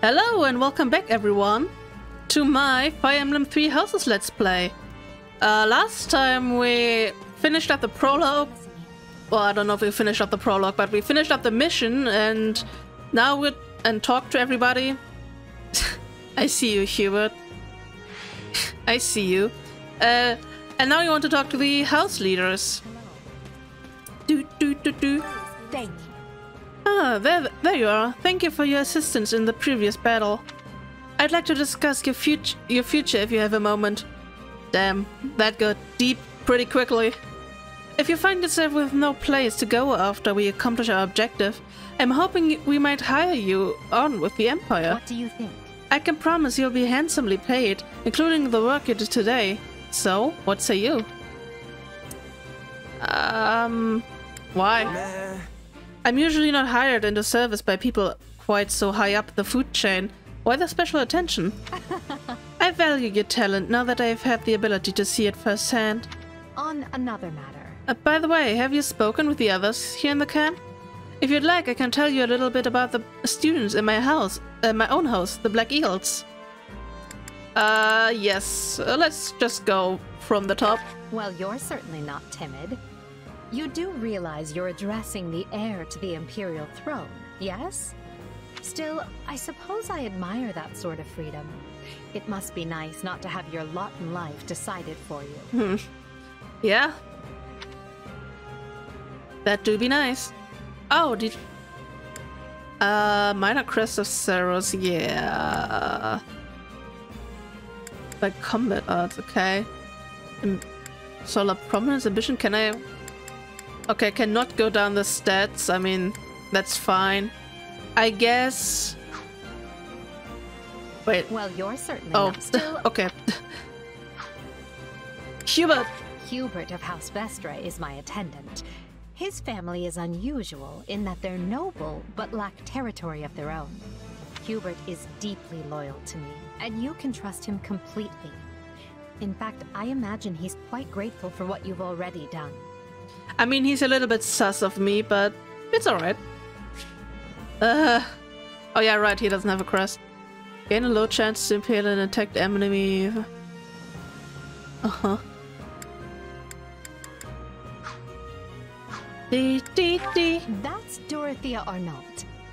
Hello and welcome back everyone to my Fire Emblem Three Houses Let's Play. Last time we finished up the prologue. Well, I don't know if we finished up the prologue, but we finished up the mission and now we're and talk to everybody. I see you, Hubert. I see you. And now you want to talk to the house leaders. Thank you. Ah, there you are. Thank you for your assistance in the previous battle. I'd like to discuss your future if you have a moment. Damn, that got deep pretty quickly. If you find yourself with no place to go after we accomplish our objective, I'm hoping we might hire you on with the Empire. What do you think? I can promise you'll be handsomely paid, including the work you did today. So, what say you? Why? Nah. I'm usually not hired into service by people quite so high up the food chain. Why the special attention? I value your talent now that I've had the ability to see it firsthand. On another matter. By the way, have you spoken with the others here in the camp? If you'd like, I can tell you a little bit about the students in my house, the Black Eagles. Yes. Let's just go from the top. Well, you're certainly not timid. You do realize you're addressing the heir to the Imperial throne, yes? Still, I suppose I admire that sort of freedom. It must be nice not to have your lot in life decided for you. Hmm. Yeah. That do be nice. Oh, did... minor Crest of Cerros, yeah. Like combat arts, okay. Solar Prominence, Ambition, can I... Okay, cannot go down the stats. I mean, that's fine. I guess. Wait. Well, you're certainly. Oh, still... okay. Hubert. Hubert of House Vestra is my attendant. His family is unusual in that they're noble but lack territory of their own. Hubert is deeply loyal to me, and you can trust him completely. In fact, I imagine he's quite grateful for what you've already done. I mean, he's a little bit sus of me, but it's alright. Oh yeah, right, he doesn't have a crest. Gain a low chance to impale an attacked enemy. Uh-huh. That's Dorothea Arnault.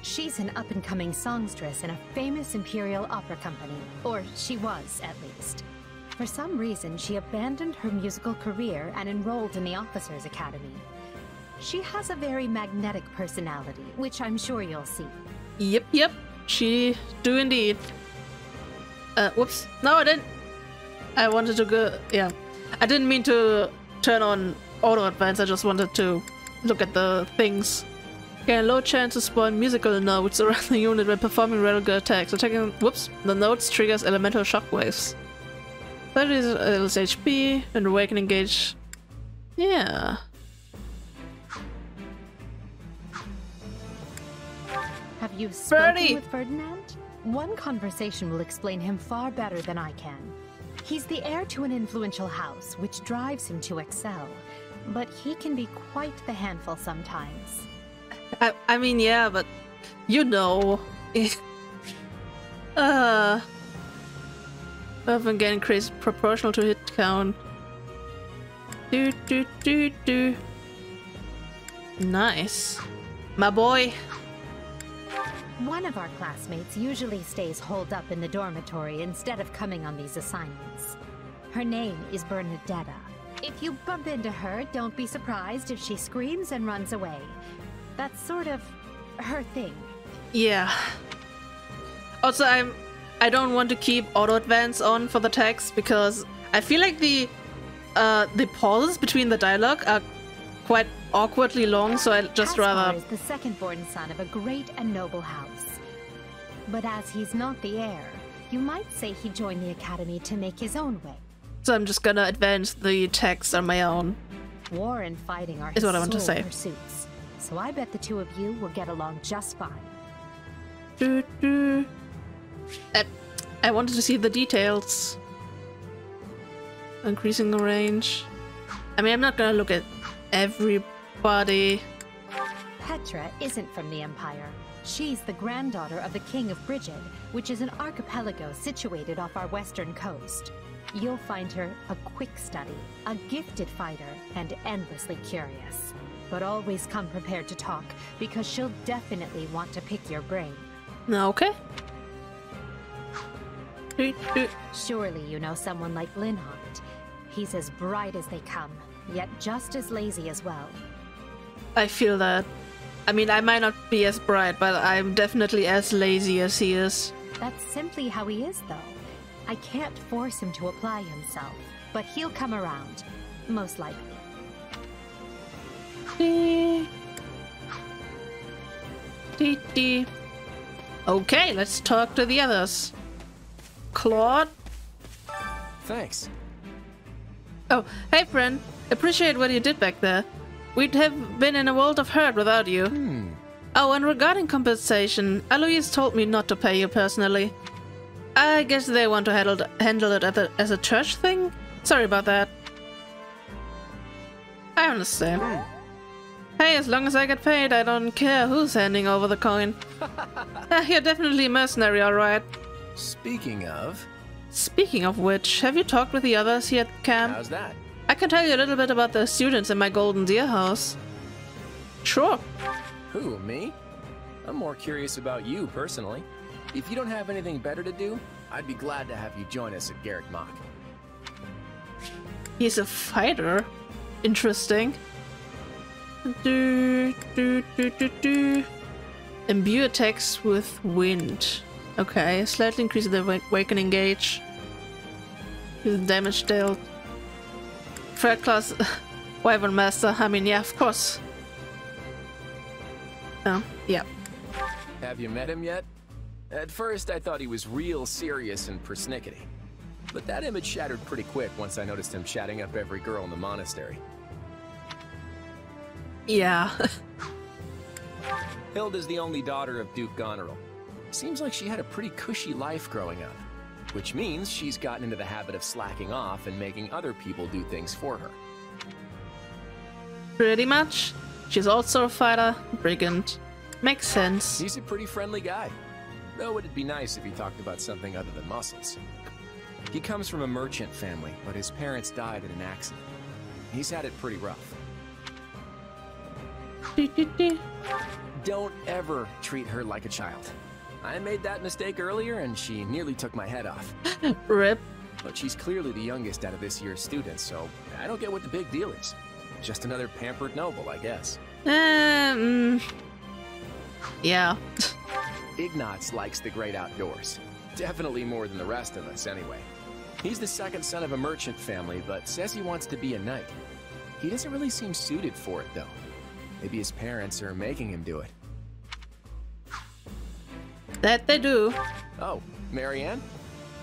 She's an up-and-coming songstress in a famous Imperial opera company. Or she was, at least. For some reason, she abandoned her musical career and enrolled in the Officers' Academy. She has a very magnetic personality, which I'm sure you'll see. Yep, yep. She do indeed. Whoops. No, I didn't. I wanted to go... Yeah. I didn't mean to turn on auto-advance. I just wanted to look at the things. Gain a low chance to spawn musical notes around the unit when performing regular attacks. Attacking... Whoops. The notes triggers elemental shockwaves. That is HP and awakening gauge. Yeah. Have you spoken with Ferdinand? One conversation will explain him far better than I can. He's the heir to an influential house, which drives him to excel. But he can be quite the handful sometimes. I mean, yeah, but you know. Often get increased proportional to hit count. Nice, my boy. One of our classmates usually stays holed up in the dormitory instead of coming on these assignments. Her name is Bernadetta. If you bump into her, don't be surprised if she screams and runs away. That's sort of her thing. Yeah. Also, I don't want to keep auto advance on for the text because I feel like the pauses between the dialogue are quite awkwardly long, so I just rather. Caspar is the second-born son of a great and noble house, but as he's not the heir, you might say he joined the academy to make his own way. So I'm just gonna advance the text on my own. War and fighting are his sole pursuits, so I bet the two of you will get along just fine. I wanted to see the details. Increasing the range. I mean, I'm not gonna look at everybody. Petra isn't from the Empire. She's the granddaughter of the King of Brigid, which is an archipelago situated off our western coast. You'll find her a quick study, a gifted fighter, and endlessly curious. But always come prepared to talk, because she'll definitely want to pick your brain. Okay. Surely you know someone like Linhardt. He's as bright as they come, yet just as lazy as well. I feel that. I mean, I might not be as bright, but I'm definitely as lazy as he is. That's simply how he is, though. I can't force him to apply himself, but he'll come around, most likely. Okay, let's talk to the others. Claude? Thanks. Oh, hey friend. Appreciate what you did back there. We'd have been in a world of hurt without you. Oh, and regarding compensation, Alois told me not to pay you personally. I guess they want to handle it as a church thing? Sorry about that. I understand. Hey, as long as I get paid, I don't care who's handing over the coin. You're definitely a mercenary, alright. Speaking of which, have you talked with the others here at camp? How's that? I can tell you a little bit about the students in my Golden Deer house. Sure. Who, me? I'm more curious about you, personally. If you don't have anything better to do, I'd be glad to have you join us at Garreg Mach. He's a fighter? Interesting. Imbue attacks with wind. Okay, slightly increase the awakening gauge. The damage dealt. Threat class Wyvern Master, I mean, yeah, of course. Oh, yeah. Have you met him yet? At first, I thought he was real serious and persnickety. But that image shattered pretty quick once I noticed him chatting up every girl in the monastery. Yeah. Hilda's the only daughter of Duke Goneril. Seems like she had a pretty cushy life growing up, which means she's gotten into the habit of slacking off and making other people do things for her. Pretty much. She's also a fighter, brigand. Makes sense. He's a pretty friendly guy. Though it'd be nice if he talked about something other than muscles. He comes from a merchant family, but his parents died in an accident. He's had it pretty rough. Don't ever treat her like a child. I made that mistake earlier and she nearly took my head off. Rip. But she's clearly the youngest out of this year's students, so I don't get what the big deal is. Just another pampered noble, I guess. Yeah. Ignaz likes the great outdoors. Definitely more than the rest of us, anyway. He's the second son of a merchant family, but says he wants to be a knight. He doesn't really seem suited for it, though. Maybe his parents are making him do it. That they do. Oh, Marianne?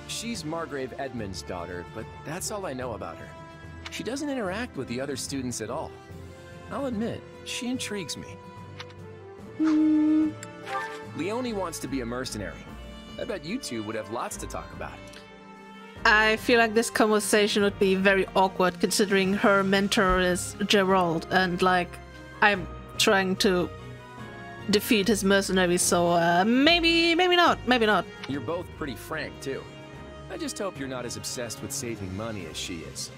She's Margrave Edmund's daughter, but that's all I know about her. She doesn't interact with the other students at all. I'll admit, she intrigues me. Leonie wants to be a mercenary. I bet you two would have lots to talk about. I feel like this conversation would be very awkward considering her mentor is Jeralt, and like, I'm trying to defeat his mercenaries, so maybe not. You're both pretty frank too. I just hope you're not as obsessed with saving money as she is.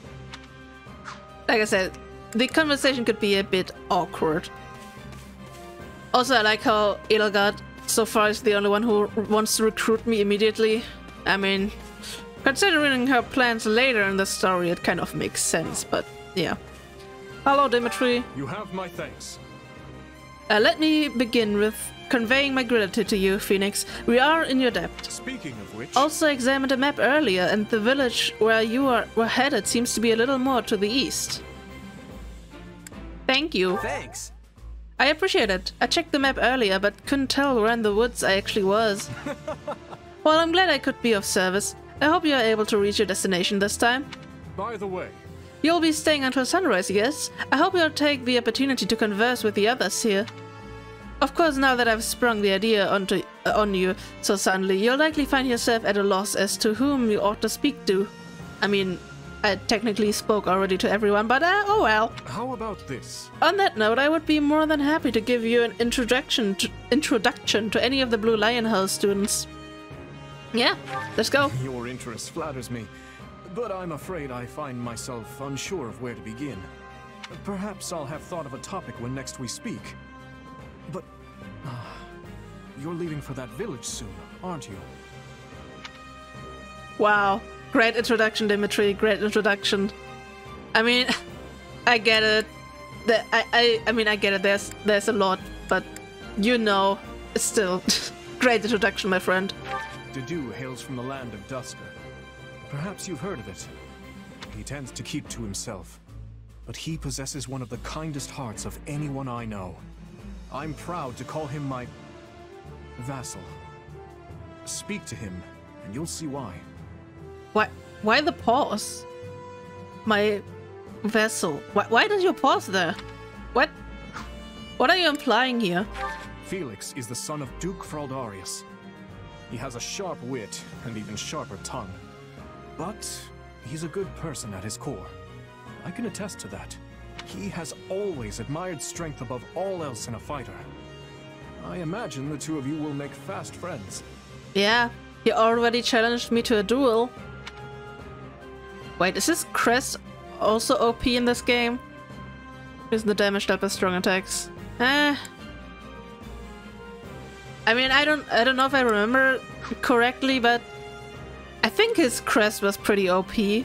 Like I said, the conversation could be a bit awkward. Also, I like how Edelgard so far is the only one who wants to recruit me immediately. I mean, considering her plans later in the story, it kind of makes sense, but yeah. Hello, Dimitri. You have my thanks. Let me begin with conveying my gratitude to you, Phoenix. We are in your debt. Speaking of which... Also examined a map earlier, and the village where you were headed seems to be a little more to the east. Thank you. Thanks. I appreciate it. I checked the map earlier, but couldn't tell where in the woods I actually was. Well, I'm glad I could be of service. I hope you are able to reach your destination this time. By the way... You'll be staying until sunrise, yes? I hope you'll take the opportunity to converse with the others here. Of course, now that I've sprung the idea on you so suddenly, you'll likely find yourself at a loss as to whom you ought to speak to. I mean, I technically spoke already to everyone, but oh well. How about this? On that note, I would be more than happy to give you an introduction to any of the Blue Lion House students. Yeah, let's go. Your interest flatters me, but I'm afraid I find myself unsure of where to begin. Perhaps I'll have thought of a topic when next we speak. But you're leaving for that village soon, aren't you? Wow. Great introduction, Dimitri. Great introduction. I mean, I get it. I get it. There's a lot, but you know, still. Great introduction, my friend. Dedu hails from the land of Duska. Perhaps you've heard of it. He tends to keep to himself, but he possesses one of the kindest hearts of anyone I know. I'm proud to call him my vassal. Speak to him, and you'll see why. Why the pause? My vessel. Why does your pause there? What are you implying here? Felix is the son of Duke Fraldarius. He has a sharp wit and even sharper tongue. But he's a good person at his core. I can attest to that. He has always admired strength above all else in a fighter. I imagine the two of you will make fast friends. Yeah, he already challenged me to a duel. Wait, is this Crest also OP in this game? Isn't the damage dealt by strong attacks? I mean, I don't know if I remember correctly, but I think his Crest was pretty OP in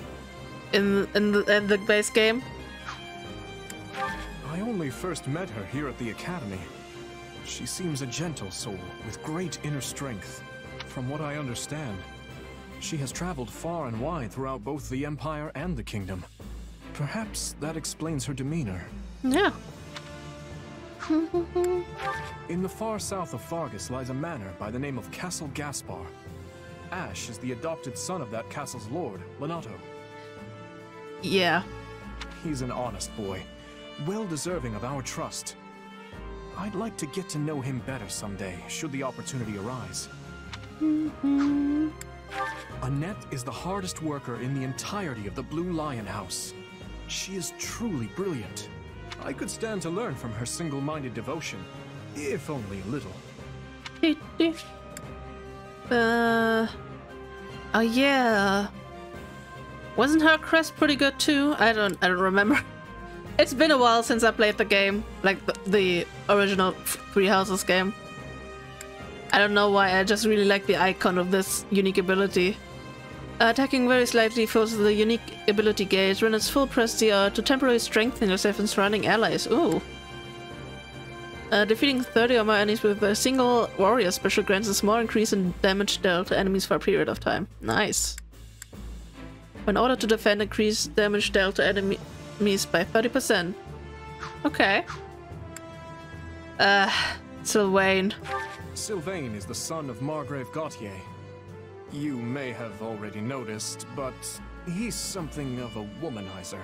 the base game. I only first met her here at the academy. She seems a gentle soul with great inner strength, from what I understand. She has traveled far and wide throughout both the Empire and the Kingdom. Perhaps that explains her demeanor. Yeah. In the far south of Fargus lies a manor by the name of Castle Gaspar. Ash is the adopted son of that castle's lord, Lenato. Yeah. He's an honest boy, well deserving of our trust. I'd like to get to know him better someday, should the opportunity arise. Annette is the hardest worker in the entirety of the Blue Lion House. She is truly brilliant. I could stand to learn from her single-minded devotion, if only a little. Oh yeah. Wasn't her crest pretty good too? I don't remember. It's been a while since I played the game, like the original Three Houses game. I don't know why, I just really like the icon of this unique ability. Attacking very slightly fills the unique ability gauge. When it's full, press the R to temporarily strengthen yourself and surrounding allies. Ooh. Defeating 30 or more enemies with a single warrior special grants a small increase in damage dealt to enemies for a period of time. Nice. When ordered to defend, increase damage dealt to enemies by 30%. Okay. Sylvain. Sylvain is the son of Margrave Gautier. You may have already noticed, but he's something of a womanizer.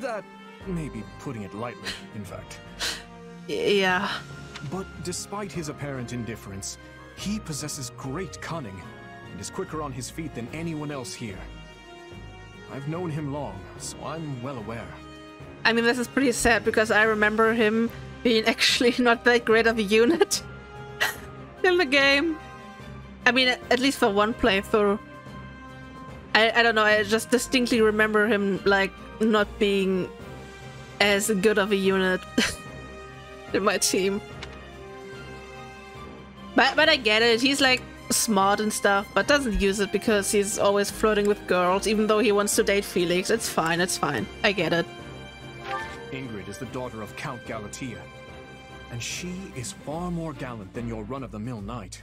That may be putting it lightly, in fact. Yeah. But despite his apparent indifference, he possesses great cunning and is quicker on his feet than anyone else here. I've known him long, so I'm well aware. I mean, this is pretty sad because I remember him being actually not that great of a unit. In the game, I mean, at least for one playthrough. I don't know, I just distinctly remember him like not being as good of a unit in my team, but I get it, he's like smart and stuff, but doesn't use it because he's always flirting with girls, even though he wants to date Felix. It's fine, I get it. Ingrid is the daughter of Count Galatea, and she is far more gallant than your run-of-the-mill knight.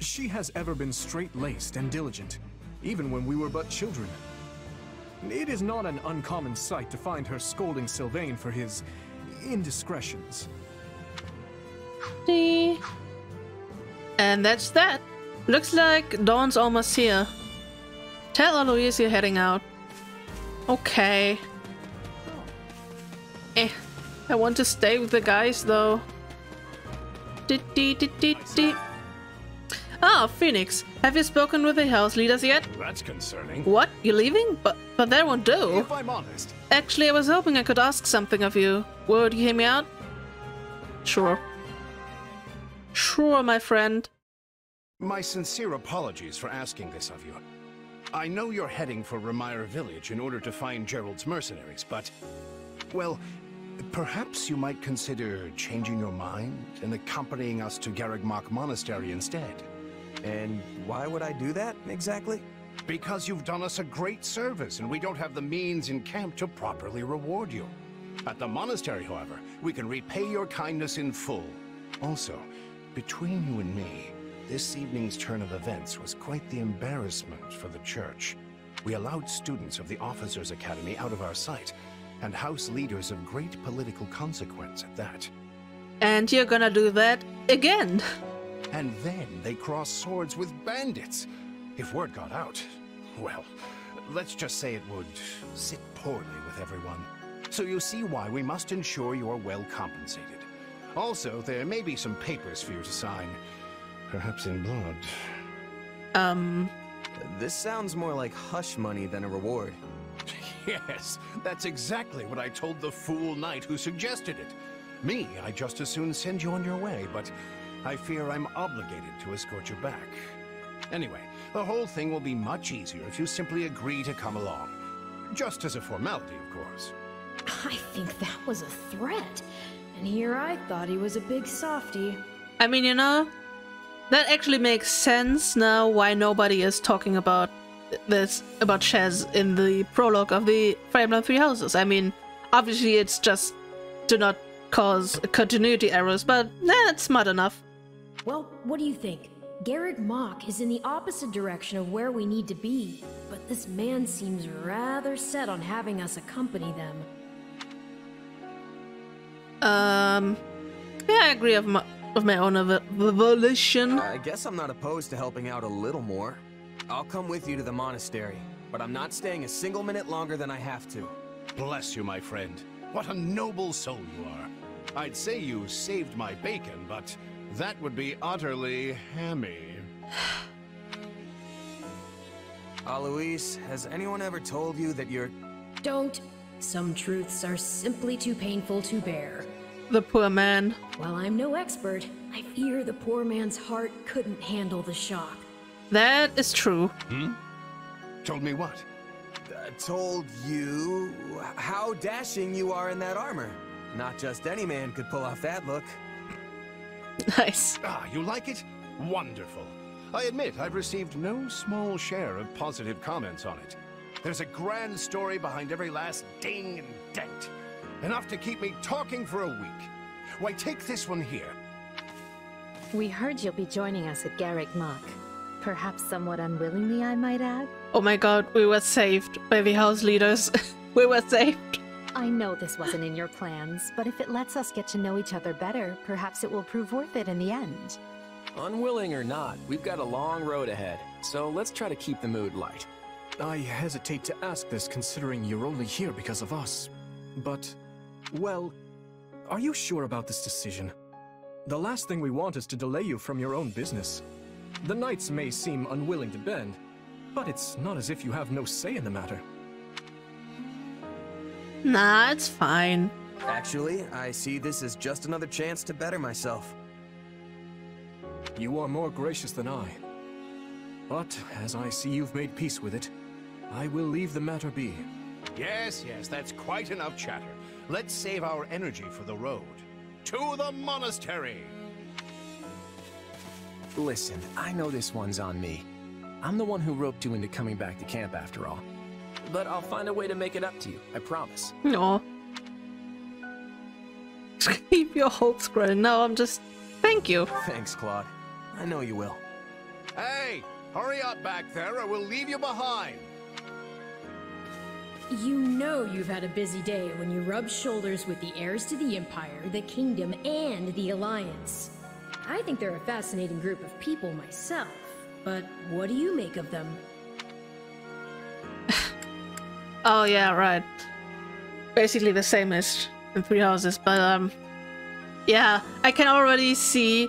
She has ever been straight-laced and diligent, even when we were but children. It is not an uncommon sight to find her scolding Sylvain for his indiscretions. And that's that. Looks like Dawn's almost here. Tell Alois you're heading out. Okay. Eh. I want to stay with the guys, though. Ah, Phoenix. Have you spoken with the house leaders yet? That's concerning. What? You're leaving? But that won't do. If I'm honest. Actually, I was hoping I could ask something of you. Would you hear me out? Sure. Sure, my friend. My sincere apologies for asking this of you. I know you're heading for Remire Village in order to find Geralt's mercenaries, but... well, perhaps you might consider changing your mind and accompanying us to Garreg Mach Monastery instead. And why would I do that, exactly? Because you've done us a great service, and we don't have the means in camp to properly reward you. At the monastery, however, we can repay your kindness in full. Also, between you and me, this evening's turn of events was quite the embarrassment for the church. We allowed students of the Officers' Academy out of our sight, and house leaders of great political consequence at that. And you're gonna do that again? And then they crossed swords with bandits. If word got out, well, let's just say it would sit poorly with everyone. So you see why we must ensure you're well compensated. Also, there may be some papers for you to sign. Perhaps in blood. This sounds more like hush money than a reward. Yes, that's exactly what I told the fool knight who suggested it. Me, I just as soon send you on your way, but I fear I'm obligated to escort you back. Anyway, the whole thing will be much easier if you simply agree to come along. Just as a formality, of course. I think that was a threat. And here I thought he was a big softy. I mean, you know... that actually makes sense now why nobody is talking about this, about Chaz in the prologue of the Fire Emblem Three Houses. I mean, obviously it's just to not cause continuity errors, but that's smart enough. Well, what do you think? Garreg Mach is in the opposite direction of where we need to be, but this man seems rather set on having us accompany them. Yeah, I agree of my own volition. I guess I'm not opposed to helping out a little more. I'll come with you to the monastery, but I'm not staying a single minute longer than I have to. Bless you, my friend. What a noble soul you are. I'd say you saved my bacon, but that would be utterly hammy. Alois, has anyone ever told you that you're... Don't. Some truths are simply too painful to bear. The poor man. While I'm no expert, I fear the poor man's heart couldn't handle the shock. That is true. Hmm? Told me what? Told you how dashing you are in that armor. Not just any man could pull off that look. Nice. Ah, you like it? Wonderful. I admit I've received no small share of positive comments on it. There's a grand story behind every last ding and dent. Enough to keep me talking for a week. Why, take this one here. We heard you'll be joining us at Garreg Mach. Perhaps somewhat unwillingly, I might add. Oh my god, we were saved by the house leaders. We were saved. I know this wasn't in your plans, but if it lets us get to know each other better, perhaps it will prove worth it in the end. Unwilling or not, we've got a long road ahead, so let's try to keep the mood light. I hesitate to ask this considering you're only here because of us, but... well, are you sure about this decision? The last thing we want is to delay you from your own business. The knights may seem unwilling to bend, but it's not as if you have no say in the matter. Nah, it's fine. Actually, I see this as just another chance to better myself. You are more gracious than I. But, as I see you've made peace with it, I will leave the matter be. Yes, yes, that's quite enough chatter. Let's save our energy for the road. To the monastery! Listen, I know this one's on me. I'm the one who roped you into coming back to camp after all. But I'll find a way to make it up to you, I promise. No. Keep your hopes growing. No, I'm just... thank you. Thanks, Claude. I know you will. Hey! Hurry up back there or we'll leave you behind! You know you've had a busy day when you rub shoulders with the heirs to the Empire, the Kingdom, and the Alliance. I think they're a fascinating group of people myself, but what do you make of them? Oh yeah, right. Basically the same as in Three Houses, but yeah, I can already see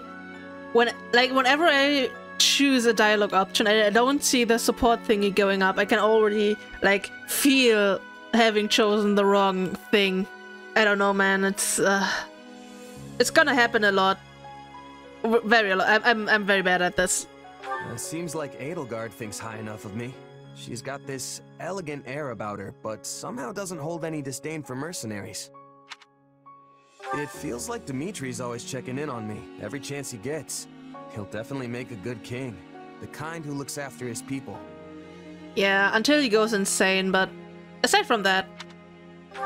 when, like, whenever I choose a dialogue option. I don't see the support thingy going up. I can already, like, feel having chosen the wrong thing. I don't know, man. It's gonna happen a lot. Very a lot. I'm very bad at this. It seems like Edelgard thinks high enough of me. She's got this elegant air about her, but somehow doesn't hold any disdain for mercenaries. It feels like Dimitri's always checking in on me, every chance he gets. He'll definitely make a good king. The kind who looks after his people. Yeah, until he goes insane, but aside from that...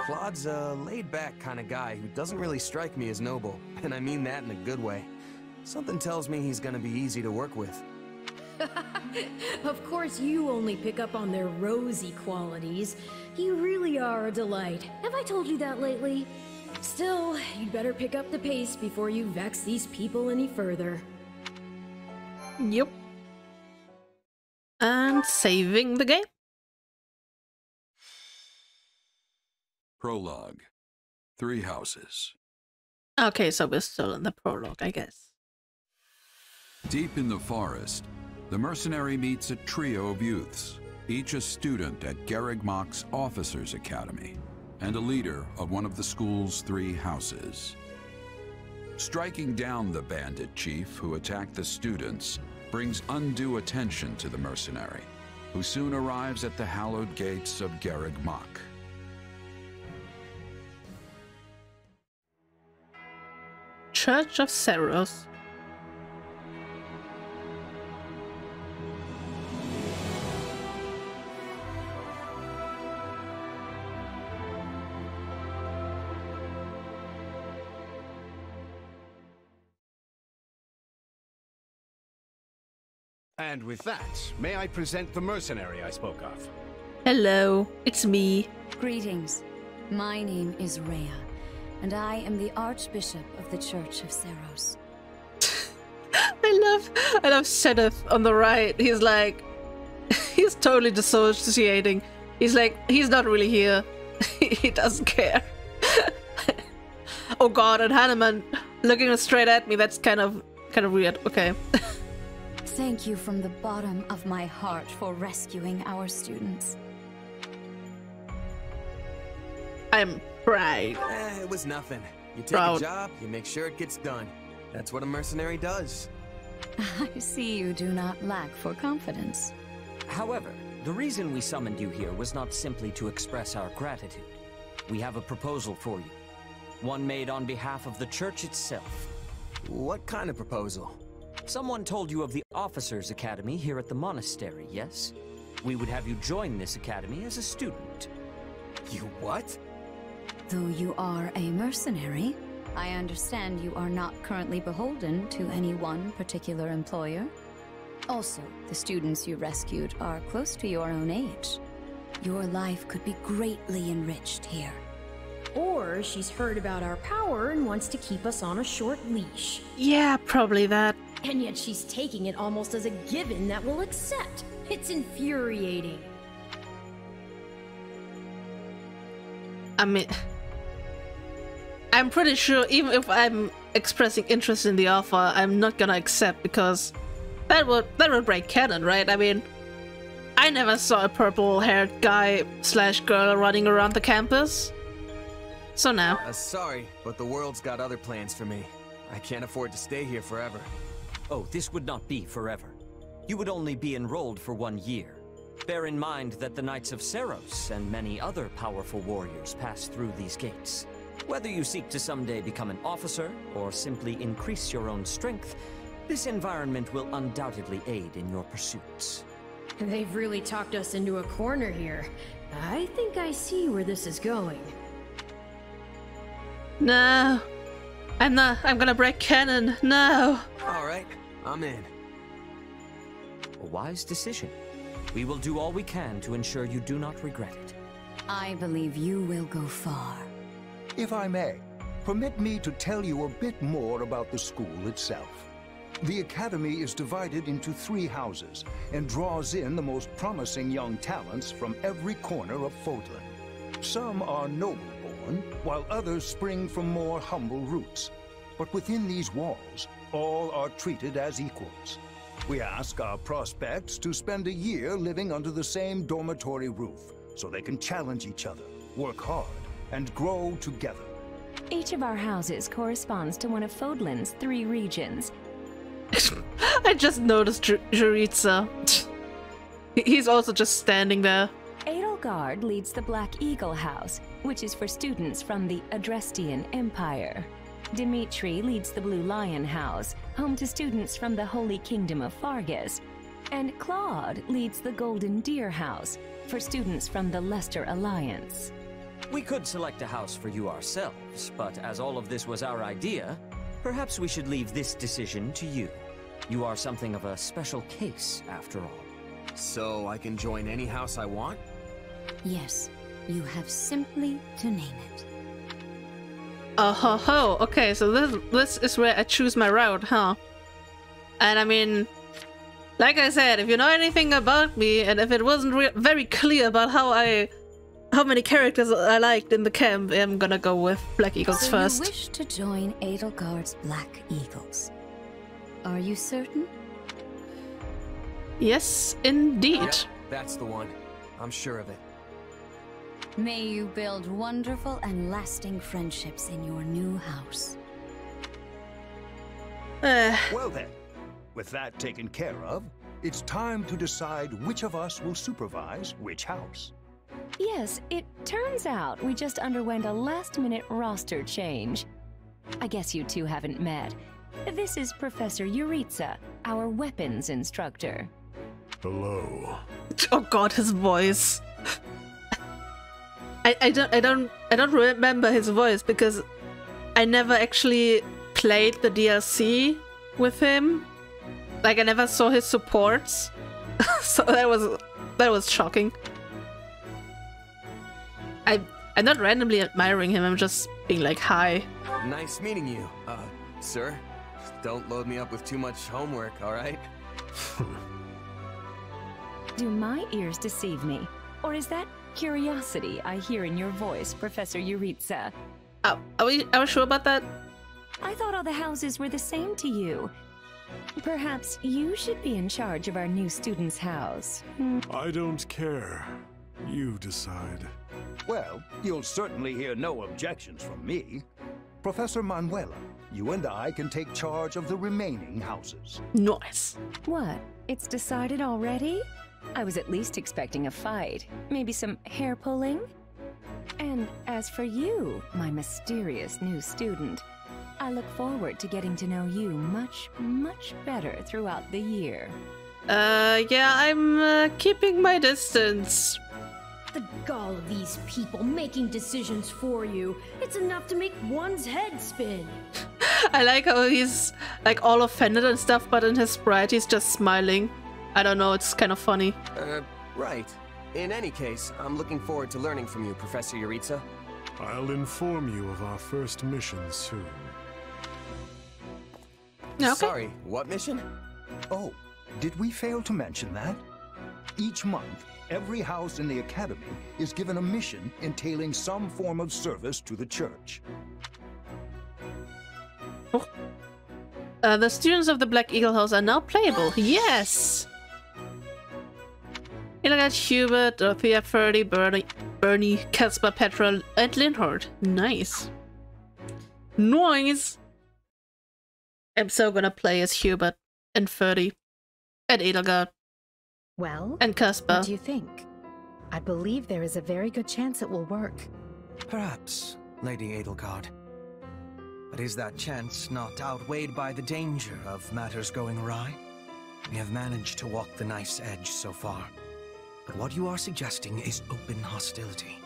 Claude's a laid-back kind of guy who doesn't really strike me as noble, and I mean that in a good way. Something tells me he's gonna be easy to work with. Of course you only pick up on their rosy qualities. You really are a delight. Have I told you that lately? Still, you'd better pick up the pace before you vex these people any further. Yep. And saving the game. Prologue. Three Houses. Okay, so we're still in the prologue, I guess. Deep in the forest, the mercenary meets a trio of youths, each a student at Garreg Mach's Officers' Academy, and a leader of one of the school's three houses. Striking down the bandit chief who attacked the students brings undue attention to the mercenary, who soon arrives at the hallowed gates of Garreg Mach. Church of Cerros. And with that, may I present the mercenary I spoke of? Hello, it's me. Greetings. My name is Rhea, and I am the Archbishop of the Church of Seiros. I love Shedeth on the right. He's like, he's totally dissociating. He's like, he's not really here. He doesn't care. Oh God, and Hanneman looking straight at me. That's kind of weird. Okay. Thank you from the bottom of my heart for rescuing our students. I'm proud. It was nothing. You take a job, you make sure it gets done. That's what a mercenary does. I see you do not lack for confidence. However, the reason we summoned you here was not simply to express our gratitude. We have a proposal for you. One made on behalf of the church itself. What kind of proposal? Someone told you of the Officers' Academy here at the monastery, yes? We would have you join this academy as a student. You what? Though you are a mercenary, I understand you are not currently beholden to any one particular employer. Also, the students you rescued are close to your own age. Your life could be greatly enriched here. Or she's heard about our power and wants to keep us on a short leash. Yeah, probably that. And yet she's taking it almost as a given that we'll accept. It's infuriating. I mean, I'm pretty sure even if I'm expressing interest in the offer, I'm not gonna accept because that would break canon, right? I mean, I never saw a purple-haired guy slash girl running around the campus. So now. Sorry, but the world's got other plans for me. I can't afford to stay here forever. Oh, this would not be forever. You would only be enrolled for 1 year. Bear in mind that the Knights of Cerros and many other powerful warriors pass through these gates. Whether you seek to someday become an officer or simply increase your own strength, this environment will undoubtedly aid in your pursuits. They've really talked us into a corner here. I think I see where this is going. No. I'm not. I'm gonna break canon. No. All right, I'm in. A wise decision. We will do all we can to ensure you do not regret it. I believe you will go far. If I may, permit me to tell you a bit more about the school itself. The academy is divided into three houses and draws in the most promising young talents from every corner of Fotland. Some are noble-born, while others spring from more humble roots. But within these walls, all are treated as equals. We ask our prospects to spend a year living under the same dormitory roof, so they can challenge each other, work hard, and grow together. Each of our houses corresponds to one of Fodlin's 3 regions. I just noticed Jeritza. He's also just standing there. Edelgard leads the Black Eagle House, which is for students from the Adrestian Empire. Dimitri leads the Blue Lion House, home to students from the Holy Kingdom of Fargus. And Claude leads the Golden Deer House, for students from the Leicester Alliance. We could select a house for you ourselves, but as all of this was our idea, perhaps we should leave this decision to you. You are something of a special case, after all. So I can join any house I want? Yes, you have simply to name it. Oh ho ho, okay, so this is where I choose my route, huh? And I mean, like I said, if you know anything about me, and if it wasn't very clear about how many characters I liked in the camp, I'm gonna go with Black Eagles so first. You wish to join Edelgard's Black Eagles. Are you certain? Yes, indeed. Yep, that's the one. I'm sure of it. May you build wonderful and lasting friendships in your new house. Well then, with that taken care of, it's time to decide which of us will supervise which house. Yes, it turns out we just underwent a last-minute roster change. I guess you two haven't met. This is Professor Jeritza, our weapons instructor. Hello. Oh God, his voice. I don't remember his voice because I never actually played the DLC with him. Like I never saw his supports, so that was shocking. I'm not randomly admiring him. I'm just being like, hi. Nice meeting you, sir. Just don't load me up with too much homework, all right? Do my ears deceive me, or is that curiosity I hear in your voice, Professor Jeritza? Oh, are we sure about that? I thought all the houses were the same to you. Perhaps you should be in charge of our new student's house. I don't care. You decide. Well, you'll certainly hear no objections from me. Professor Manuela, you and I can take charge of the remaining houses. Nice. What? It's decided already? I was at least expecting a fight, maybe some hair pulling. And as for you, my mysterious new student, I look forward to getting to know you much, much better throughout the year. Yeah, I'm keeping my distance. The gall of these people making decisions for you. It's enough to make one's head spin. I like how he's like all offended and stuff, but in his sprite he's just smiling. I don't know, it's kind of funny. Right. In any case, I'm looking forward to learning from you, Professor Jeritza. I'll inform you of our first mission soon. Okay. Sorry, what mission? Oh, did we fail to mention that? Each month, every house in the Academy is given a mission entailing some form of service to the Church. Oh. The students of the Black Eagle House are now playable. Yes! Edelgard, Hubert, Dorothea, Ferdy, Bernie, Caspar, Petra, and Linhardt. Nice. Nice! I'm so gonna play as Hubert and Ferdy and Edelgard. Well, and Caspar. What do you think? I believe there is a very good chance it will work. Perhaps, Lady Edelgard. But is that chance not outweighed by the danger of matters going awry? We have managed to walk the knife's edge so far. But what you are suggesting is open hostility.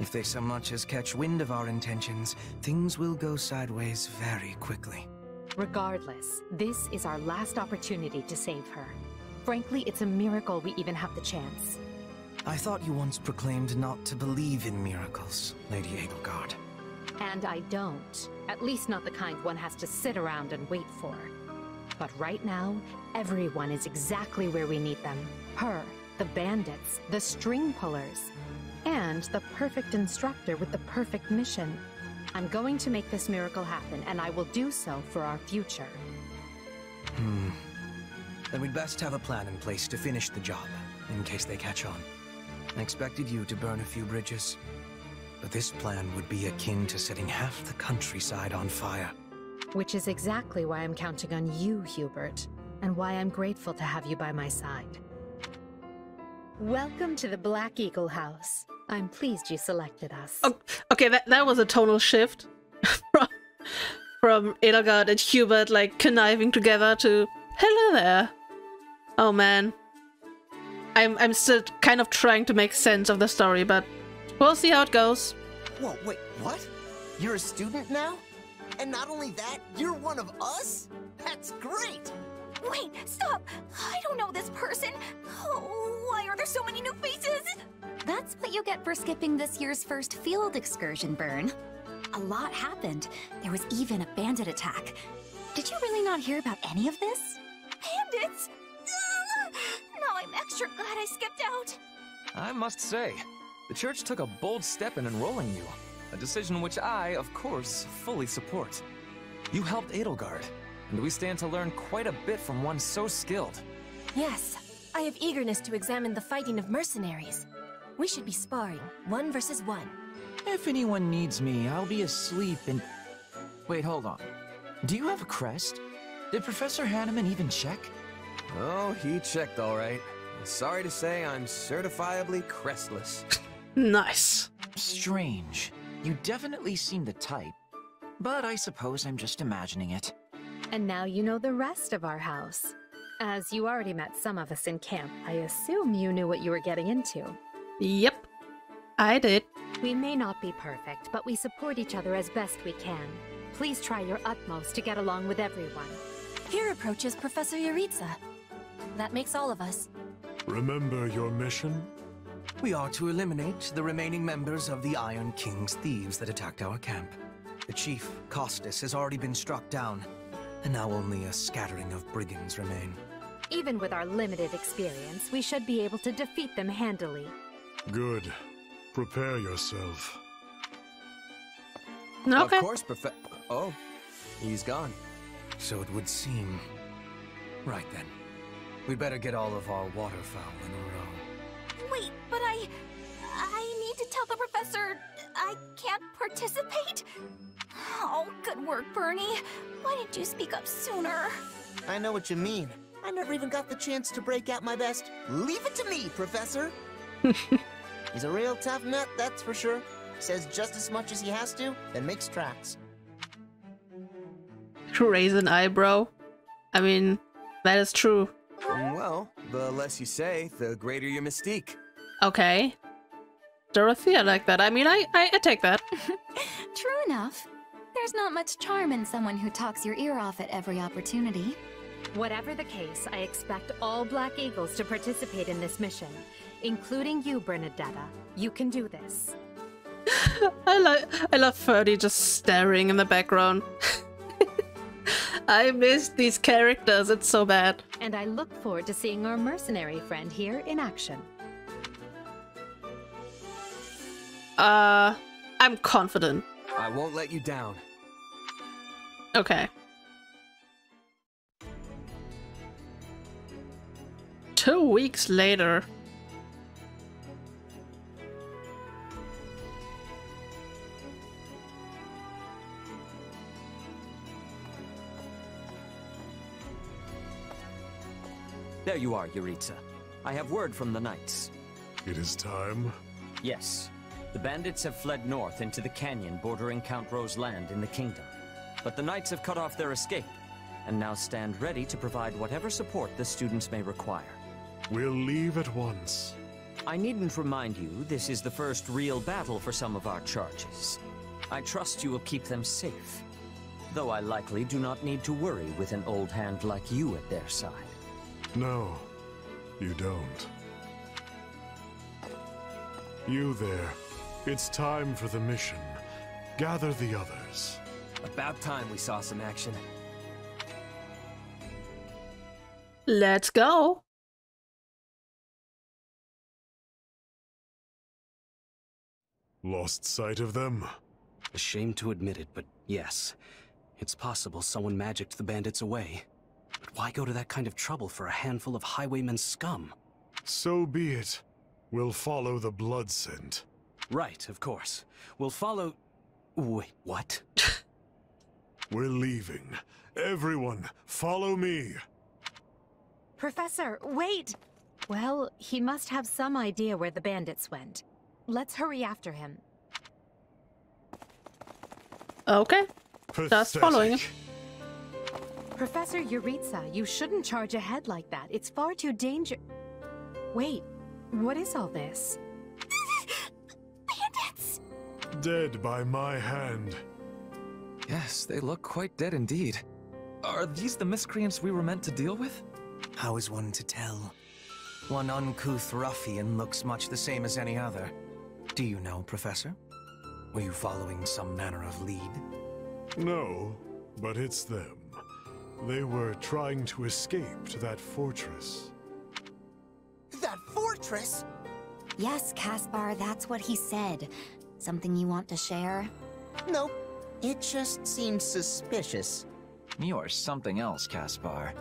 If they so much as catch wind of our intentions, things will go sideways very quickly. Regardless, this is our last opportunity to save her. Frankly, it's a miracle we even have the chance. I thought you once proclaimed not to believe in miracles, Lady Edelgard. And I don't. At least not the kind one has to sit around and wait for. But right now, everyone is exactly where we need them. Her, the bandits, the string pullers, and the perfect instructor with the perfect mission. I'm going to make this miracle happen, and I will do so for our future. Then we'd best have a plan in place to finish the job, in case they catch on. I expected you to burn a few bridges, but this plan would be akin to setting half the countryside on fire. Which is exactly why I'm counting on you, Hubert, and why I'm grateful to have you by my side. Welcome to the Black Eagle House. I'm pleased you selected us. Oh, okay, that was a tonal shift from Edelgard and Hubert, like, conniving together to, hello there. Oh man. I'm still kind of trying to make sense of the story, but we'll see how it goes. Whoa, wait, what? You're a student now? And not only that, you're one of us? That's great! Wait, stop! I don't know this person! Oh, why are there so many new faces? That's what you get for skipping this year's first field excursion, Bern. A lot happened. There was even a bandit attack. Did you really not hear about any of this? Bandits? Now I'm extra glad I skipped out. I must say, the church took a bold step in enrolling you. A decision which I, of course, fully support. You helped Edelgard, and we stand to learn quite a bit from one so skilled. Yes, I have eagerness to examine the fighting of mercenaries. We should be sparring, 1 versus 1. If anyone needs me, I'll be asleep and... Wait, hold on. Do you have a crest? Did Professor Hanneman even check? Oh, he checked all right. Sorry to say I'm certifiably crestless. Nice. Strange. You definitely seem the type, but I suppose I'm just imagining it. And now you know the rest of our house. As you already met some of us in camp, I assume you knew what you were getting into. Yep, I did. We may not be perfect, but we support each other as best we can. Please try your utmost to get along with everyone. Here approaches Professor Jeritza. That makes all of us. Remember your mission? We are to eliminate the remaining members of the Iron King's thieves that attacked our camp. The chief, Costas, has already been struck down, and now only a scattering of brigands remain. Even with our limited experience, we should be able to defeat them handily. Good. Prepare yourself. Okay. Of course, Oh, he's gone. So it would seem. Right then. We'd better get all of our waterfowl in a row. Wait, but I need to tell the professor I can't participate? Oh, good work, Bernie. Why didn't you speak up sooner? I know what you mean. I never even got the chance to break out my best. Leave it to me, Professor. He's a real tough nut, that's for sure. Says just as much as he has to, then makes tracks. To raise an eyebrow? I mean, that is true. Well, the less you say, the greater your mystique. Okay. Dorothea like that. I mean, I take that. True enough. There's not much charm in someone who talks your ear off at every opportunity. Whatever the case, I expect all Black Eagles to participate in this mission, including you, Bernadetta. You can do this. I love Ferdy just staring in the background. I miss these characters, it's so bad. And I look forward to seeing our mercenary friend here in action. I'm confident. I won't let you down. Okay. Two weeks later. There you are, Jeritza. I have word from the knights. It is time? Yes. The bandits have fled north into the canyon bordering Count Rose's land in the kingdom. But the knights have cut off their escape, and now stand ready to provide whatever support the students may require. We'll leave at once. I needn't remind you, this is the first real battle for some of our charges. I trust you will keep them safe, though I likely do not need to worry with an old hand like you at their side. No, you don't. You there. It's time for the mission. Gather the others. About time we saw some action. Let's go. Lost sight of them? Ashamed to admit it, but yes. It's possible someone magicked the bandits away. But why go to that kind of trouble for a handful of highwaymen scum? So be it. We'll follow the blood scent. Right, of course. We'll follow... Wait, what? We're leaving. Everyone, follow me. Professor, wait! Well, he must have some idea where the bandits went. Let's hurry after him. Okay. Pathetic. Just following. Professor Jeritza, you shouldn't charge ahead like that. It's far too dangerous. Wait, what is all this? Bandits! Dead by my hand. Yes, they look quite dead indeed. Are these the miscreants we were meant to deal with? How is one to tell? One uncouth ruffian looks much the same as any other. Do you know, Professor? Were you following some manner of lead? No, but it's them. They were trying to escape to that fortress. That fortress? Yes, Caspar, that's what he said. Something you want to share? No. It just seems suspicious. You're something else, Caspar.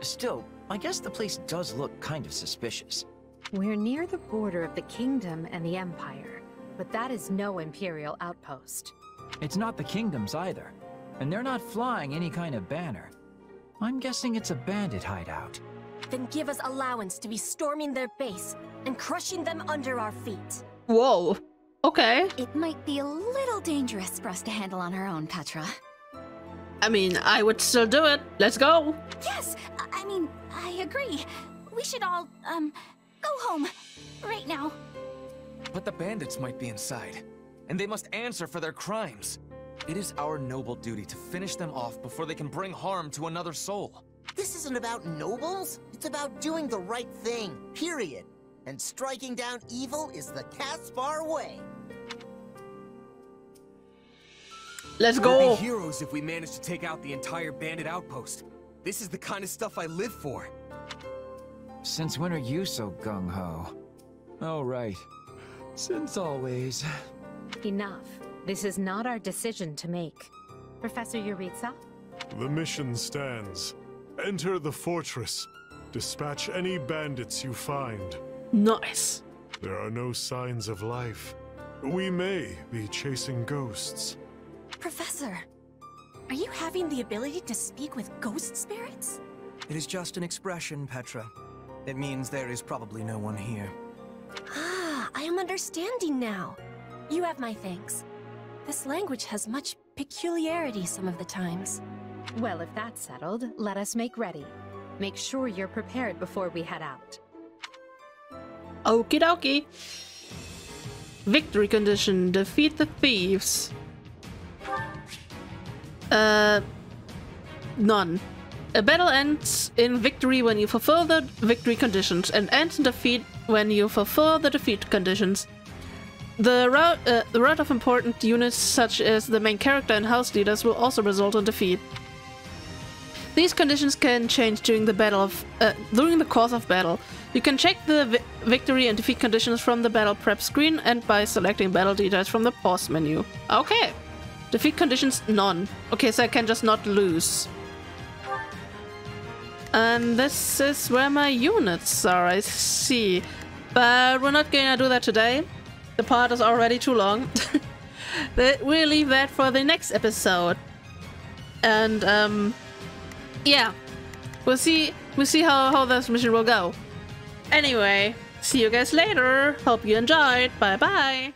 Still, I guess the place does look kind of suspicious. We're near the border of the kingdom and the empire, but that is no imperial outpost. It's not the kingdom's either, and they're not flying any kind of banner. I'm guessing it's a bandit hideout. Then give us allowance to be storming their base and crushing them under our feet. Whoa. Okay. It might be a little dangerous for us to handle on our own, Petra. I mean, I would still do it. Let's go. Yes, I mean, I agree. We should all, go home right now. But the bandits might be inside, and they must answer for their crimes. It is our noble duty to finish them off before they can bring harm to another soul. This isn't about nobles. It's about doing the right thing, period. And striking down evil is the Caspar way. Let's go. We'll be heroes if we manage to take out the entire bandit outpost. This is the kind of stuff I live for. Since when are you so gung-ho? Oh, right. Since always. Enough. This is not our decision to make. Professor Jeritza? The mission stands. Enter the fortress. Dispatch any bandits you find. Nice. There are no signs of life. We may be chasing ghosts. Professor, are you having the ability to speak with ghost spirits? It is just an expression, Petra. It means there is probably no one here. Ah, I am understanding now. You have my thanks. This language has much peculiarity some of the times. Well, if that's settled, let us make ready. Make sure you're prepared before we head out. Okie dokie. Victory condition. Defeat the thieves. None. A battle ends in victory when you fulfill the victory conditions, and ends in defeat when you fulfill the defeat conditions. The rout of important units such as the main character and house leaders will also result in defeat. These conditions can change during the course of battle. You can check the victory and defeat conditions from the battle prep screen and by selecting battle details from the pause menu. Okay. Defeat conditions, none. Okay, so I can just not lose. And this is where my units are, I see. But we're not gonna do that today. The part is already too long. We'll leave that for the next episode. And, yeah. We'll see how this mission will go. Anyway, see you guys later. Hope you enjoyed. Bye-bye.